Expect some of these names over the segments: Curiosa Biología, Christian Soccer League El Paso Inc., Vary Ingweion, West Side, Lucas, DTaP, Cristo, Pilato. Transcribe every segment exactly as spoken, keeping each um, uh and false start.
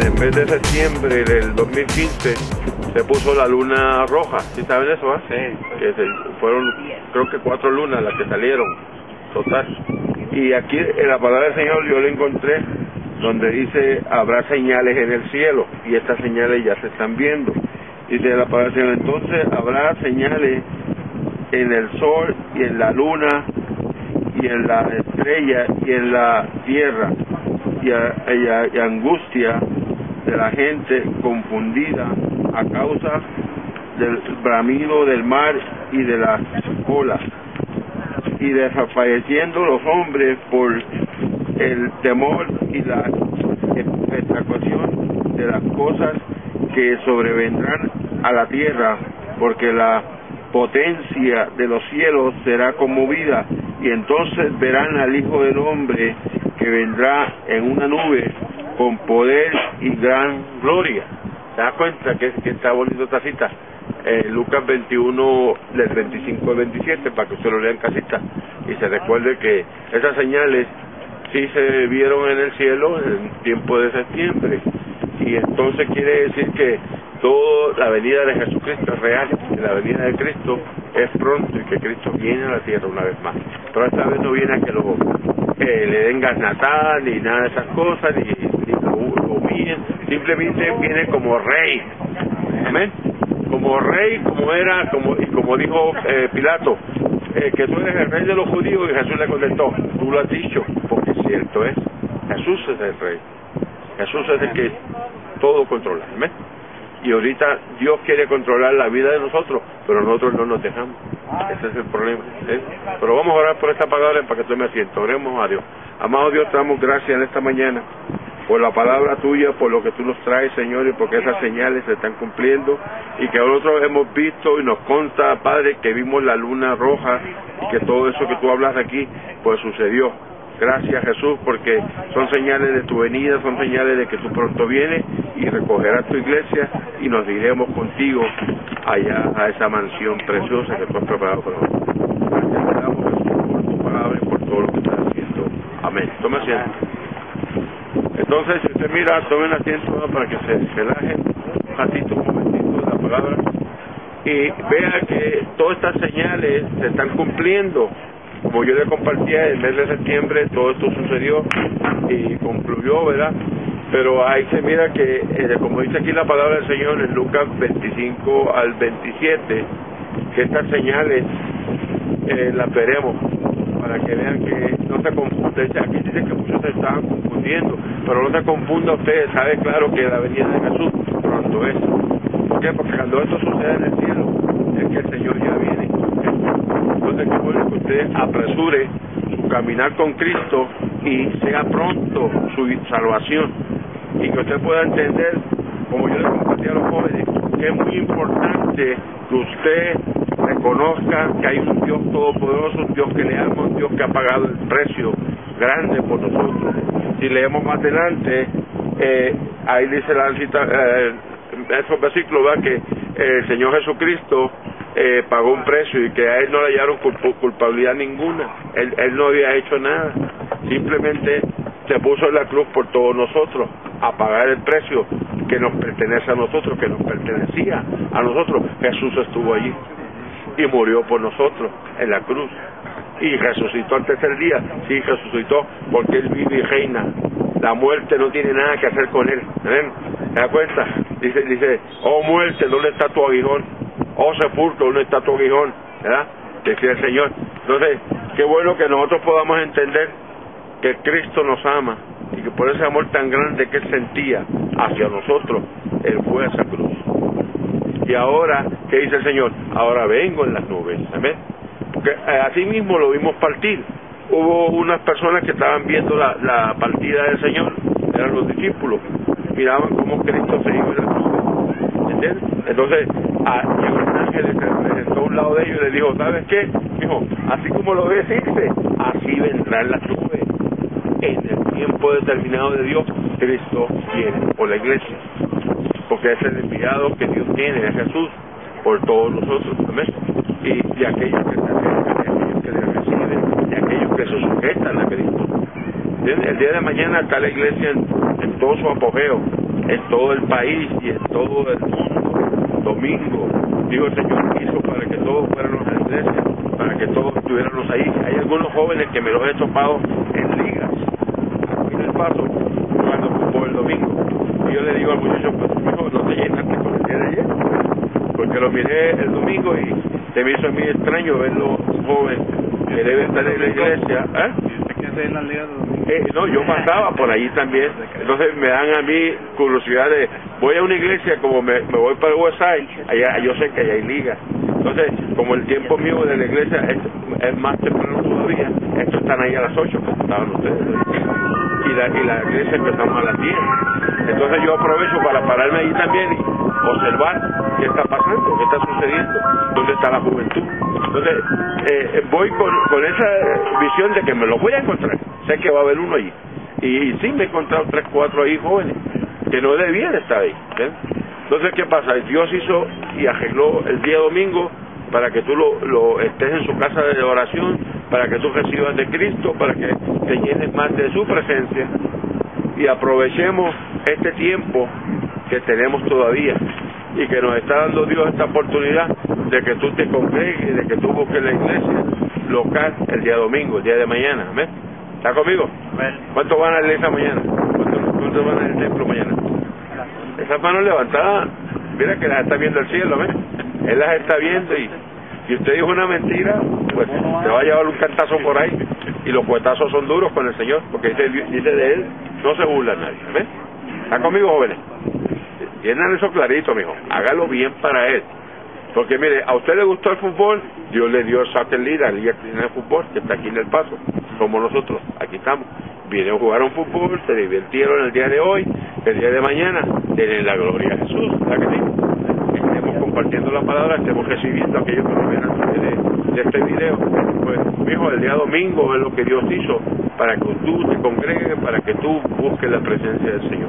en el mes de septiembre del dos mil quince se puso la luna roja, ¿sí saben eso? Ah? Sí. Que se, fueron creo que cuatro lunas las que salieron, total. Y aquí en la palabra del Señor yo lo encontré donde dice, habrá señales en el cielo, y estas señales ya se están viendo. Dice la palabra del Señor, entonces habrá señales en el sol y en la luna y en la estrella y en la tierra, y, a, y, a, y angustia de la gente confundida a causa del bramido del mar y de las olas, y desapareciendo los hombres por el temor y la expectación de las cosas que sobrevendrán a la tierra, porque la potencia de los cielos será conmovida, y entonces verán al Hijo del Hombre que vendrá en una nube con poder y gran gloria. ¿Te das cuenta que, que está bonito esta cita? Eh, Lucas veintiuno, del veinticinco al veintisiete, para que usted lo lea en casita y se recuerde que esas señales sí se vieron en el cielo en tiempo de septiembre, y entonces quiere decir que toda la venida de Jesucristo es real, que la venida de Cristo es pronto y que Cristo viene a la tierra una vez más, pero esta vez no viene a que lo eh, le den garnatá ni nada de esas cosas, ni, ni lo, lo miren, simplemente viene como rey, amén, como rey, como era, como y como dijo eh, Pilato, eh, que tú eres el rey de los judíos, y Jesús le contestó, tú lo has dicho, porque cierto es, Jesús es el rey, Jesús es el que todo controla, amén. Y ahorita Dios quiere controlar la vida de nosotros, pero nosotros no nos dejamos. Ese es el problema, ¿eh? Pero vamos a orar por esta palabra para que tú me asiento. Oremos a Dios. Amado Dios, te damos gracias en esta mañana por la palabra tuya, por lo que tú nos traes, Señor, y porque esas señales se están cumpliendo, y que nosotros hemos visto y nos consta, Padre, que vimos la luna roja, y que todo eso que tú hablas aquí, pues sucedió. Gracias, Jesús, porque son señales de tu venida, son señales de que tú pronto vienes y recogerás tu iglesia, y nos iremos contigo allá a esa mansión preciosa que tú has preparado para nosotros. Gracias, te damos, Jesús, por tu palabra y por todo lo que estás haciendo. Amén. Toma asiento. Entonces, si usted mira, tome un asiento para que se relaje un ratito, un momentito de la palabra, y vea que todas estas señales se están cumpliendo. Como yo le compartía, el mes de septiembre todo esto sucedió y concluyó, ¿verdad? Pero ahí se mira que, eh, como dice aquí la palabra del Señor en Lucas veinticinco al veintisiete, que estas señales eh, las veremos, para que vean que no se confunden. Aquí dice que muchos se estaban confundiendo, pero no se confunda ustedes, sabe claro que la venida de Jesús pronto es. ¿Por qué? Porque cuando esto sucede en el cielo, es que el Señor ya viene. Entonces, ¿cómo es que usted apresure su caminar con Cristo y sea pronto su salvación? Y que usted pueda entender, como yo le compartí a los jóvenes, que es muy importante que usted reconozca que hay un Dios todopoderoso, un Dios que le ama, un Dios que ha pagado el precio grande por nosotros. Si leemos más adelante, eh, ahí dice la cita, eh, esos versículos, ¿verdad? Que eh, el Señor Jesucristo Eh, pagó un precio y que a él no le hallaron culpabilidad ninguna, él, él no había hecho nada, simplemente se puso en la cruz por todos nosotros a pagar el precio que nos pertenece a nosotros, que nos pertenecía a nosotros. Jesús estuvo allí y murió por nosotros en la cruz, y resucitó al tercer día, sí resucitó, porque él vive y reina. La muerte no tiene nada que hacer con él. ¿Ven? ¿Se da cuenta? Dice, dice, oh muerte, ¿dónde está tu aguijón? Oh sepulcro, ¿dónde está tu aguijón? ¿Verdad? Decía el Señor. Entonces, qué bueno que nosotros podamos entender que Cristo nos ama, y que por ese amor tan grande que Él sentía hacia nosotros, Él fue a esa cruz. Y ahora, ¿qué dice el Señor? Ahora vengo en las nubes. ¿Amén? Porque eh, así mismo lo vimos partir. Hubo unas personas que estaban viendo la, la partida del Señor, eran los discípulos, miraban cómo Cristo se iba en las nubes. ¿Entiendes? Entonces, a, llegó el ángel y se presentó a un lado de ellos y le dijo, ¿sabes qué? Dijo, así como lo ves irse, así vendrán las nubes. En el tiempo determinado de Dios, Cristo viene por la iglesia, porque es el enviado que Dios tiene, es Jesús, por todos nosotros. ¿Amén? Y de aquellos que se acercan, de aquellos que le reciben, de aquellos que se sujetan a Cristo. El día de mañana está la iglesia en, en todo su apogeo. en todo el país y en todo el mundo. Domingo, digo, el Señor quiso para que todos fuéramos a la iglesia, para que todos estuviéramos ahí. Hay algunos jóvenes que me los he topado en ligas, aquí en El Paso, jugando fútbol el domingo. Y yo le digo al muchacho, pues, hijo, no te llenaste con el día de ayer, porque lo miré el domingo y se me hizo a mí extraño verlo joven que debe estar en la iglesia. ¿Eh? Eh, no, yo pasaba por ahí también, entonces me dan a mí curiosidad de, voy a una iglesia, como me, me voy para el West Side, allá, yo sé que allá hay liga, entonces como el tiempo mío de la iglesia es, es más temprano todavía, estos están ahí a las ocho, como estaban ustedes, y la, y la iglesia empezamos a las diez, entonces yo aprovecho para pararme ahí también y observar qué está pasando, qué está sucediendo, dónde está la juventud. Entonces, eh, voy con, con esa visión de que me los voy a encontrar. Sé que va a haber uno allí. Y, y sí, me he encontrado tres, cuatro ahí jóvenes que no debían estar ahí. ¿Ves? Entonces, ¿qué pasa? Dios hizo y arregló el día domingo para que tú lo, lo estés en su casa de oración, para que tú recibas de Cristo, para que te llenes más de su presencia. Y aprovechemos este tiempo que tenemos todavía y que nos está dando Dios esta oportunidad de que tú te congregues, de que tú busques la iglesia local el día domingo, el día de mañana. ¿Amén? ¿Está conmigo? Amén. ¿Cuántos van a la iglesia mañana? ¿Cuántos, cuántos van al templo mañana? Esas manos levantadas, mira que las está viendo el cielo, ¿amén? Él las está viendo y si usted dijo una mentira, pues te va a llevar un cantazo por ahí, y los cuetazos son duros con el Señor, porque dice, dice de Él, no se burla nadie. ¿Amén? ¿Está conmigo, jóvenes? Tienen eso clarito, mijo. Hágalo bien para Él. Porque mire, a usted le gustó el fútbol, Dios le dio el Soccer League, el en el fútbol, que está aquí en El Paso. Somos nosotros, aquí estamos. Vinieron, jugaron fútbol, se divirtieron el día de hoy, el día de mañana, tienen la gloria a Jesús. ¿Verdad que sí? Estemos compartiendo la palabra, estemos recibiendo aquello que nos ven a través de, de este video. Pues, mijo, el día domingo es lo que Dios hizo para que tú te congregues, para que tú busques la presencia del Señor.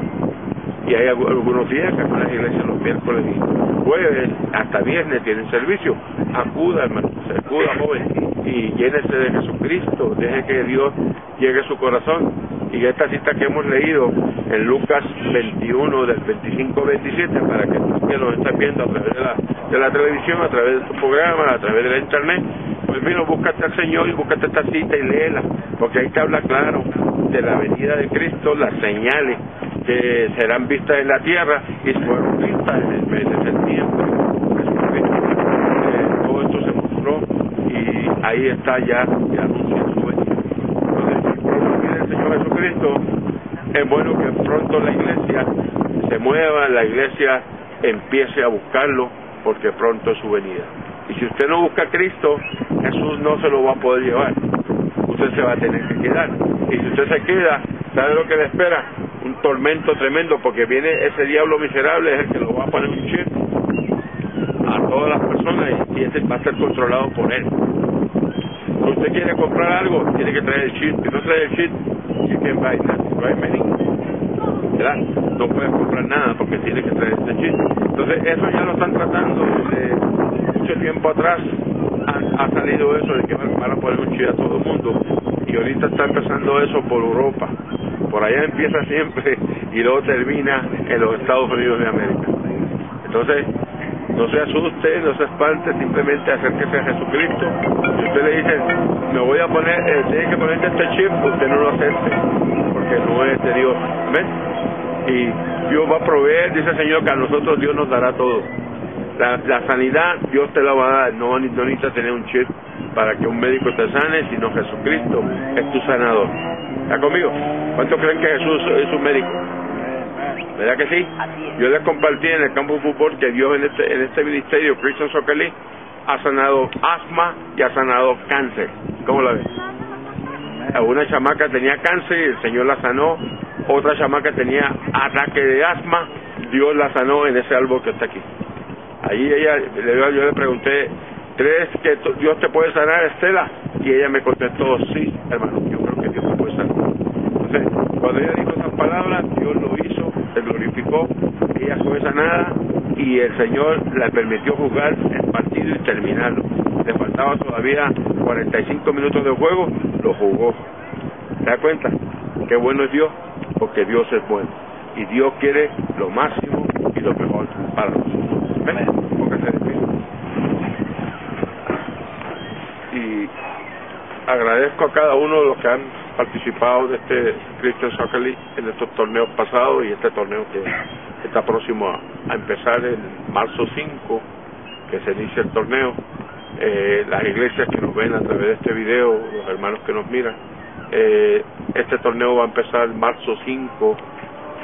Y hay algunos días que van a las iglesias los miércoles y jueves hasta viernes tienen servicio. Acuda, hermano, acuda, joven, y llénese de Jesucristo, deje que Dios llegue a su corazón. Y esta cita que hemos leído en Lucas veintiuno, del veinticinco al veintisiete, para que tú que nos estás viendo a través de la, de la televisión, a través de tu programa, a través de la internet, pues mira, búscate al Señor y búscate esta cita y léela, porque ahí te habla claro de la venida de Cristo, las señales que serán vistas en la tierra y fueron vistas en el mes de septiembre. Todo esto se mostró y ahí está ya el anuncio de su venida. Entonces, el Señor Jesucristo, es bueno que pronto la iglesia se mueva, la iglesia empiece a buscarlo, porque pronto es su venida. Y si usted no busca a Cristo, Jesús no se lo va a poder llevar. Usted se va a tener que quedar. Y si usted se queda, ¿sabe lo que le espera? Un tormento tremendo, porque viene ese diablo miserable, es el que lo va a poner un chip a todas las personas y este va a ser controlado por él. Si usted quiere comprar algo, tiene que traer el chip. Si no trae el chip, you can buy nothing, right, man? ¿Verdad? No puede comprar nada porque tiene que traer este chip. Entonces, eso ya lo están tratando desde mucho tiempo atrás. Ha, ha salido eso de que van a poner un chip a todo el mundo y ahorita está empezando eso por Europa. Por allá empieza siempre y luego termina en los Estados Unidos de América. Entonces, no se asuste, no se espante, simplemente acérquese a Jesucristo. Si usted le dice, me voy a poner, eh, tiene que ponerte este chip, usted no lo acepte, porque no es de Dios. ¿Ven? Y Dios va a proveer, dice el Señor, que a nosotros Dios nos dará todo. La, la sanidad, Dios te la va a dar, no, no necesitas tener un chip para que un médico te sane, sino Jesucristo es tu sanador. ¿Está conmigo? ¿Cuántos creen que Jesús es un médico? ¿Verdad que sí? Yo les compartí en el campo de fútbol que Dios en este, en este ministerio, Christian Soccer League, ha sanado asma y ha sanado cáncer. ¿Cómo la ves? Una chamaca tenía cáncer, el Señor la sanó. Otra chamaca tenía ataque de asma, Dios la sanó en ese árbol que está aquí. Ahí ella, yo le pregunté, ¿crees que Dios te puede sanar, Estela? Y ella me contestó, sí, hermano, yo creo que Dios te puede sanar. Entonces, cuando ella dijo esas palabras, Dios lo hizo, se glorificó, ella fue sanada y el Señor le permitió jugar el partido y terminarlo. Le faltaba todavía cuarenta y cinco minutos de juego, lo jugó. ¿Te das cuenta? Qué bueno es Dios, porque Dios es bueno. y Dios quiere lo máximo y lo mejor para nosotros. ¿Ven? Póngase de pie. Y agradezco a cada uno de los que han participado de este Christian Soccer League en estos torneos pasados y este torneo que está próximo a, a empezar en marzo cinco, que se inicia el torneo. Eh, las iglesias que nos ven a través de este video, los hermanos que nos miran, eh, este torneo va a empezar marzo cinco,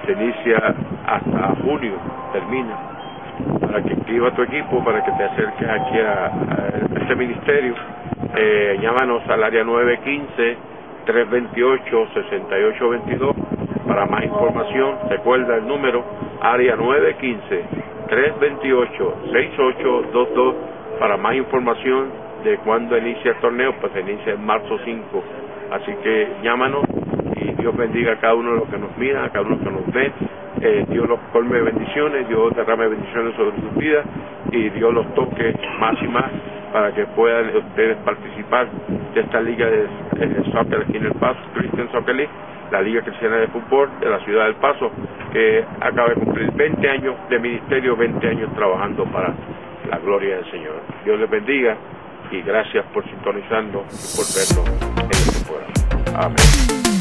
se inicia hasta junio, termina, para que escriba tu equipo, para que te acerques aquí a, a este ministerio. Eh, llámanos al área nueve uno cinco, tres dos ocho, seis ocho dos dos para más información. Recuerda el número, área nueve uno cinco, tres dos ocho, seis ocho dos dos, para más información de cuándo inicia el torneo. Pues se inicia en marzo cinco, así que llámanos y Dios bendiga a cada uno de los que nos mira, a cada uno de los que nos ve. Eh, Dios los colme de bendiciones, Dios derrame bendiciones sobre sus vidas y Dios los toque más y más para que puedan ustedes participar de esta liga de, de, de soccer aquí en El Paso, Christian Soccer League, la Liga Cristiana de Fútbol de la ciudad del Paso, que acaba de cumplir veinte años de ministerio, veinte años trabajando para la gloria del Señor. Dios les bendiga y gracias por sintonizarnos y por vernos en este programa. Amén.